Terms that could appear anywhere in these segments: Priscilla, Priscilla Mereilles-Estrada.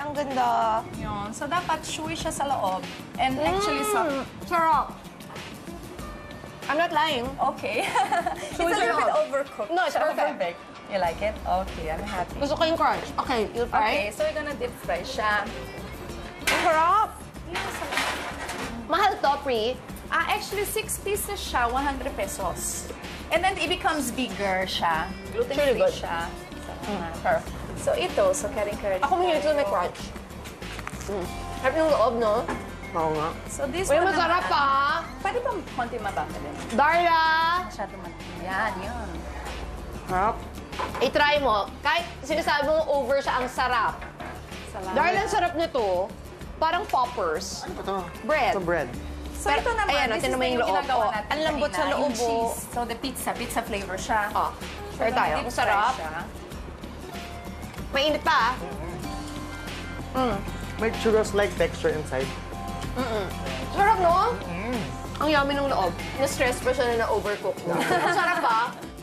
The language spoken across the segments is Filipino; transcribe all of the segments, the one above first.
ang ganda. Yun. So, dapat chewy siya sa loob. And actually, sarap. I'm not lying. Okay. It's a little bit overcooked. No, it's perfect. You like it? Okay, I'm happy. Gusto ko yung crunch. Okay, you'll fry? Okay, so we're gonna deep fry siya. Sarap! Yes. Mahal to, Pri? Actually, 6 pieces siya, 100 pesos. And then it becomes bigger siya. Gluten-free siya. Sarap. So ito, so karing-karing. Ako mahilig ito may crunch. Harap yung loob, no? Oo nga. So this one naman. Uy, masarap pa! Pwede pa konti mabaka din. Darla! Masyado matiyan. Yan, yun. Harap. I-try mo. Kahit sinasabi mo over siya, ang sarap. Salamat. Darla, ang sarap nito. Parang poppers. Ano ba ito? Bread. Ito bread. So ito naman, ayan, this is na yung ginagawa natin. Ang lambot sa loob. So the pizza, pizza flavor siya. Oh, sure tayo. Ang sarap. Mainit pa. May churros-like texture inside. Sarap, no? Ang yummy ng loob. Na-stress pa siya na na-overcook. Ang sarap ba?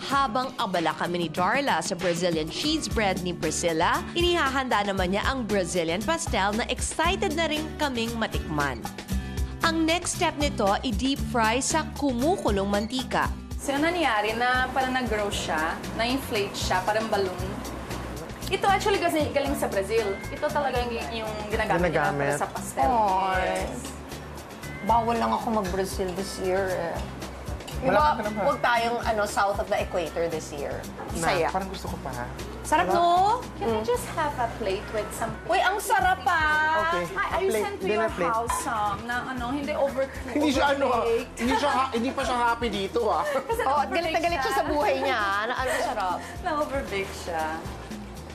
Habang abala kami ni Darla sa Brazilian cheese bread ni Priscilla, inihahanda naman niya ang Brazilian pastel na excited na rin kaming matikman. Ang next step nito, i-deep fry sa kumukulong mantika. So, yung nangyari na parang nag-grow siya, na-inflate siya, parang balloon. Ito actually kasi galing sa Brazil. Ito talaga yung ginagamit nila sa pastel. Oh, yes. Bawal lang ako mag-Brazil this year eh. Diba, huwag tayong south of the equator this year. Saya. Parang gusto ko pa. Sarap, no? Can I just have a plate with some... Uy, ang sarap, ah! Okay. You sent to your house some na hindi overcooked. Hindi siya hindi pa siya happy dito, ah. Oo, at galit na galit siya sa buhay niya. Ano sarap? Na-overbake siya.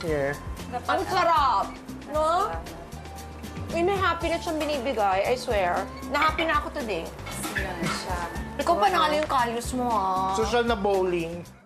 Yeah. Ang sarap! No? Uy, may happiness siyang binibigay, I swear. Na-happy na ako today. Sila na siya. Ikaw pa nakala yung kalyos mo, ah. Social na bowling.